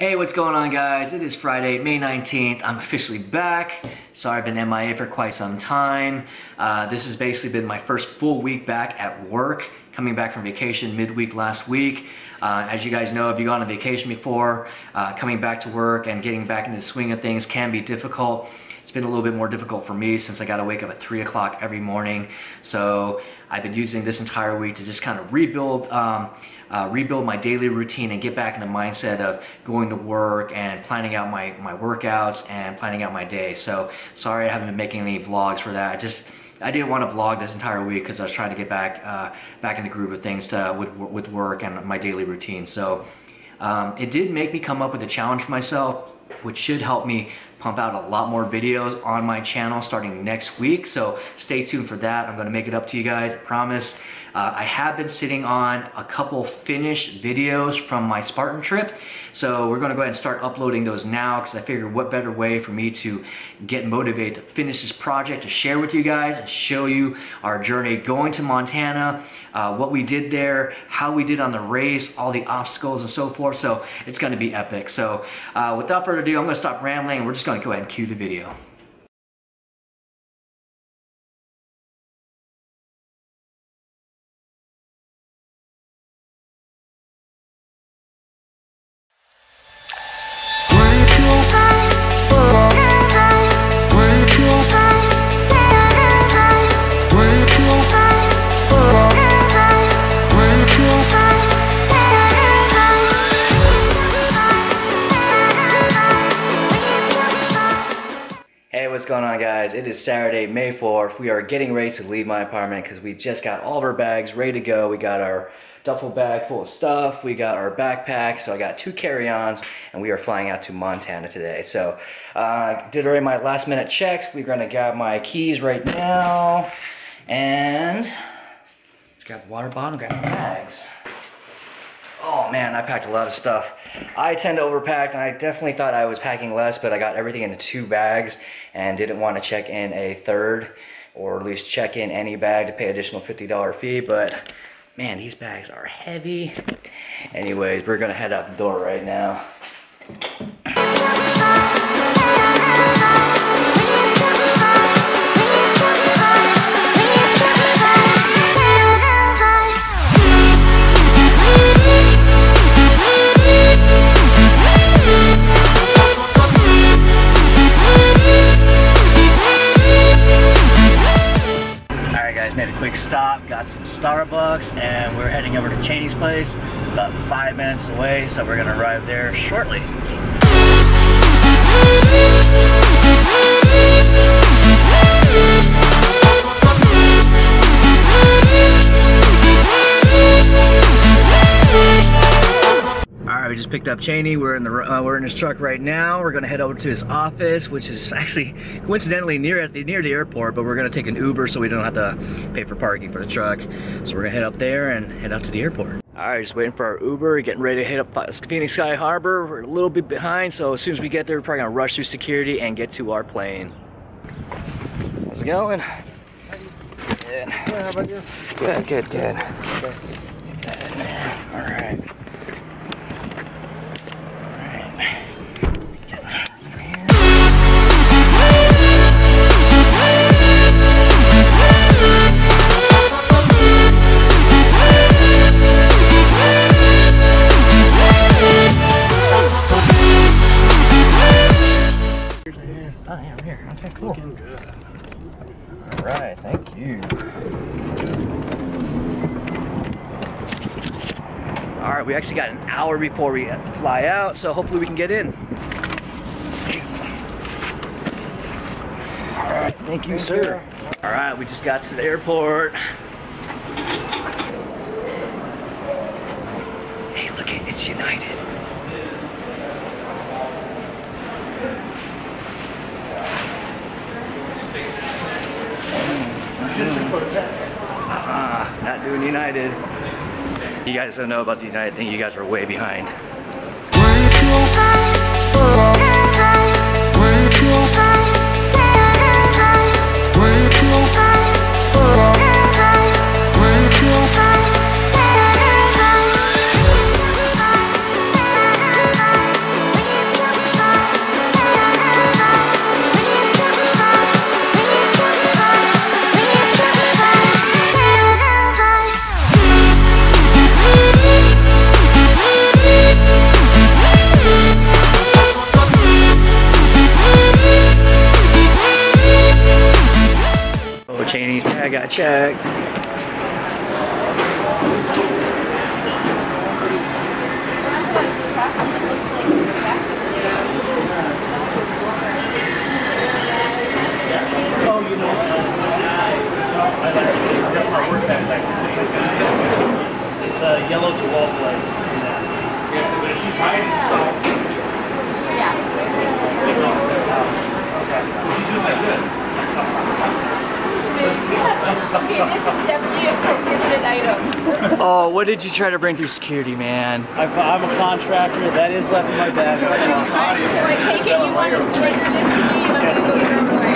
Hey, what's going on, guys? It is Friday, May 19th. I'm officially back. Sorry, I've been MIA for quite some time. This has basically been my first full week back at work, coming back from vacation midweek last week. As you guys know, if you've gone on vacation before, coming back to work and getting back into the swing of things can be difficult. It's been a little bit more difficult for me since I got to wake up at 3 o'clock every morning. So I've been using this entire week to just kind of rebuild my daily routine and get back in the mindset of going to work and planning out my workouts and planning out my day. So sorry I haven't been making any vlogs for that. I didn't want to vlog this entire week because I was trying to get back in the groove of things with work and my daily routine. So it did make me come up with a challenge for myself, which should help me pump out a lot more videos on my channel starting next week. So stay tuned for that. I'm gonna make it up to you guys, I promise. I have been sitting on a couple finished videos from my Spartan trip. So we're gonna go ahead and start uploading those now because I figured what better way for me to get motivated to finish this project, to share with you guys and show you our journey going to Montana, what we did there, how we did on the race, all the obstacles and so forth. So it's gonna be epic. So without further ado, I'm gonna stop rambling. We're just gonna go ahead and cue the video. What's going on, guys? It is Saturday, May 4th. We are getting ready to leave my apartment because we just got all of our bags ready to go. We got our duffel bag full of stuff. We got our backpack. So I got two carry-ons and we are flying out to Montana today. So did already my last minute checks. We're gonna grab my keys right now and just grab the water bottle, grab my bags. Oh man, I packed a lot of stuff. I tend to overpack, and I definitely thought I was packing less, but I got everything into two bags and didn't want to check in a third, or at least check in any bag to pay an additional $50 fee, but man, these bags are heavy. Anyways, we're gonna head out the door right now. Stop, got some Starbucks, and we're heading over to Cheney's place, about 5 minutes away, so we're gonna arrive there shortly. We just picked up Cheney. We're in his truck right now. We're gonna head over to his office, which is actually coincidentally near the airport. But we're gonna take an Uber so we don't have to pay for parking for the truck. So we're gonna head up there and head out to the airport. All right, just waiting for our Uber. Getting ready to hit up Phoenix Sky Harbor. We're a little bit behind, so as soon as we get there, we're probably gonna rush through security and get to our plane. How's it going? Good. How about you? Good, good, good. Okay. All right. We actually got an hour before we fly out, so hopefully we can get in. All right, thank you, sir. All right, we just got to the airport. Hey, look, it's United. Not doing United. You guys don't know about the United thing, you guys are way behind. get her checked. Oh, you know, that's my work backpack. It's a yellow DeWalt light. This is definitely a prohibited item. Oh, what did you try to bring through security, man? I'm a contractor. That is left in my bag. So I take it you want to surrender this to me and I'm going to go your way.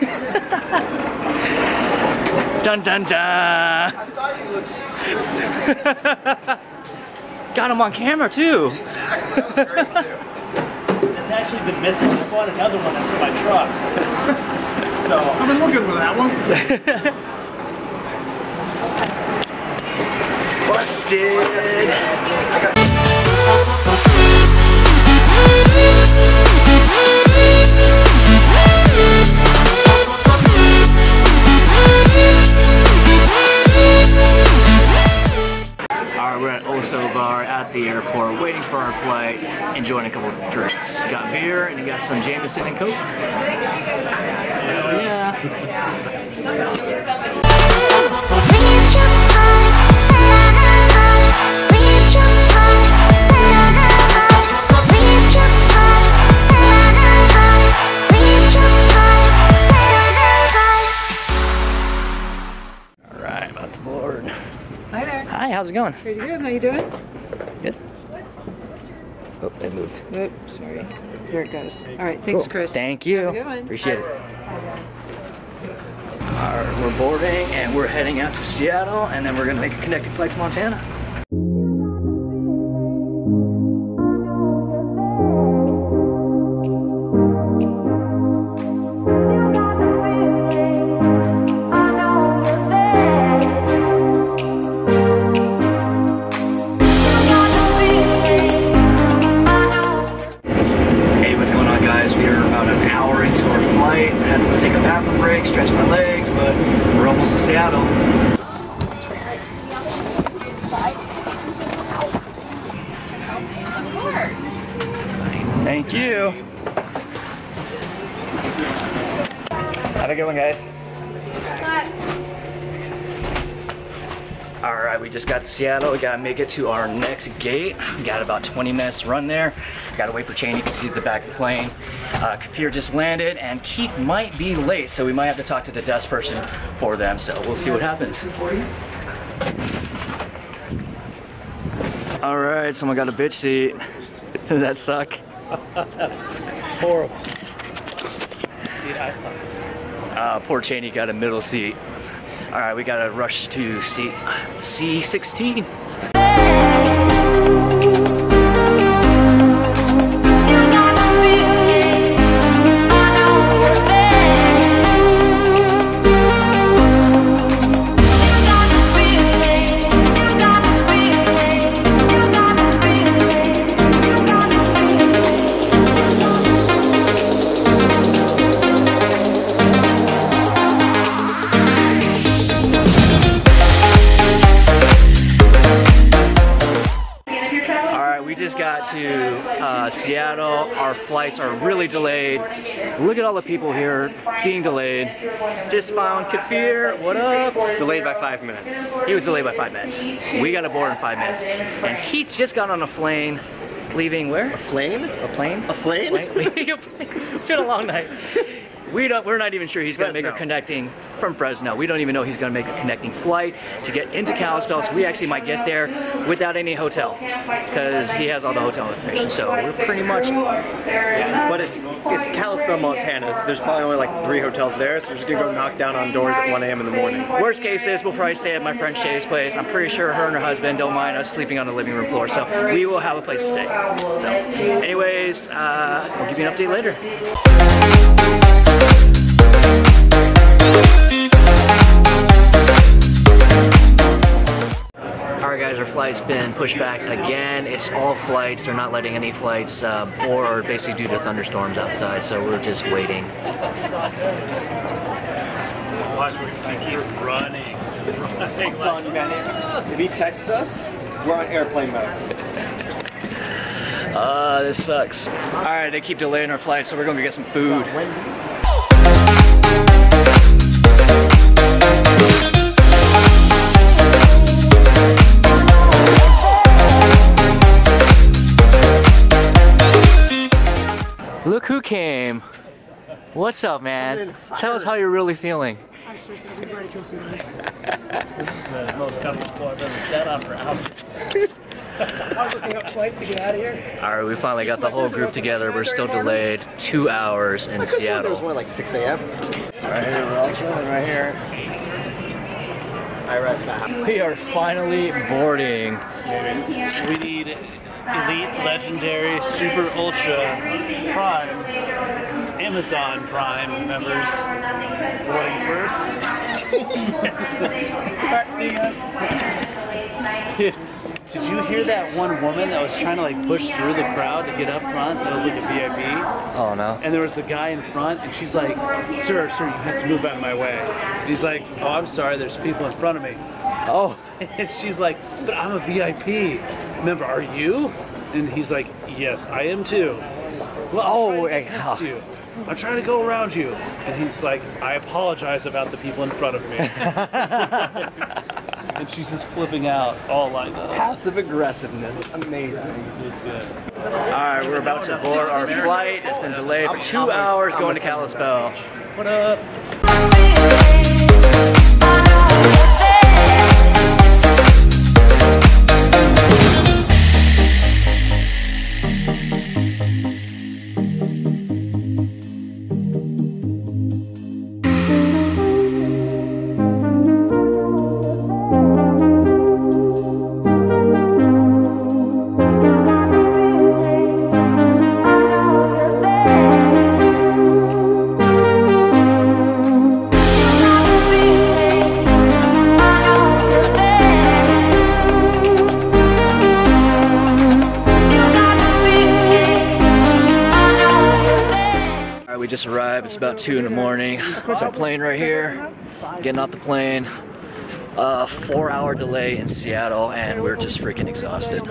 Right, you're free to go. Dun dun dun. I thought you looked serious. Got him on camera too. Exactly. That was great too. It's actually been missing. I bought another one that's in my truck. So I've been looking for that one. Busted. Alright, we're at Oso Bar at the airport waiting for our flight, enjoying a couple of drinks. Got beer and you got some Jameson and Coke. Yeah. All right, about to board. Hi there. Hi, how's it going? Pretty good. How you doing? Good. Oh, it moved. Oops, sorry. There it goes. All right, thanks, cool. Chris. Thank you. Appreciate it. All right, we're boarding and we're heading out to Seattle, and then we're gonna make a connected flight to Montana. Thank you. Have a good one, guys. Bye. All right, we just got to Seattle. We gotta make it to our next gate. We got about 20 minutes to run there. Gotta wait for Cheney. You can see the back of the plane. Kafir just landed, and Keith might be late, so we might have to talk to the desk person for them. So we'll see what happens. All right, someone got a bitch seat. Does that suck? Horrible. Poor Cheney got a middle seat. All right, we gotta rush to seat C16. Seattle, our flights are really delayed. Look at all the people here being delayed. Just found Kafir, what up? Delayed by 5 minutes. He was delayed by 5 minutes. We got aboard in 5 minutes. And Keith just got on a plane, leaving where? A plane? A plane? A plane? Leaving a plane. It's been a long night. We're not even sure he's going to make a connecting from Fresno. We don't even know he's going to make a connecting flight to get into Kalispell. So we actually might get there without any hotel because he has all the hotel information. So we're pretty much. Yeah. But it's Kalispell, Montana. So there's probably only like 3 hotels there. So we're just going to go knock down on doors at 1 a.m. in the morning. Worst case is we'll probably stay at my friend Shay's place. I'm pretty sure her and her husband don't mind us sleeping on the living room floor. So we will have a place to stay. So, anyways, I'll give you an update later. because their flight's been pushed back again. It's all flights. They're not letting any flights board, or basically due to thunderstorms outside, so we're just waiting. Watch what you keep running. I'm telling you, man, if he texts us, we're on airplane mode. This sucks. All right, they keep delaying our flight, so we're gonna go get some food. Look who came. What's up, man? Tell us how you're really feeling. I seriously was ready to kill somebody. This is the most comfortable I've ever sat on for hours. I was looking up flights to get out of here. Alright, we finally got the whole group together. We're still delayed 2 hours in Seattle. It was more like 6 a.m. Right here, we're all chilling right here. We are finally boarding. We need Elite, Legendary, Super Ultra, Prime, Amazon Prime members boarding first. Alright, see you guys. Did you hear that one woman that was trying to like push through the crowd to get up front? That was like a VIP. Oh no. And there was the guy in front and she's like, "Sir, sir, you have to move out of my way." And he's like, "Oh, I'm sorry, there's people in front of me." Oh. And she's like, "But I'm a VIP member, are you?" And he's like, "Yes, I am too." Well, oh, I'm trying to go around you. And he's like, "I apologize about the people in front of me." And she's just flipping out all lined up. Passive aggressiveness, amazing. It was good. All right, we're about to board our flight. It's been delayed for 2 hours going to Kalispell. What up? We just arrived. It's about 2 in the morning. It's our plane right here. Getting off the plane. 4-hour delay in Seattle, and we're just freaking exhausted.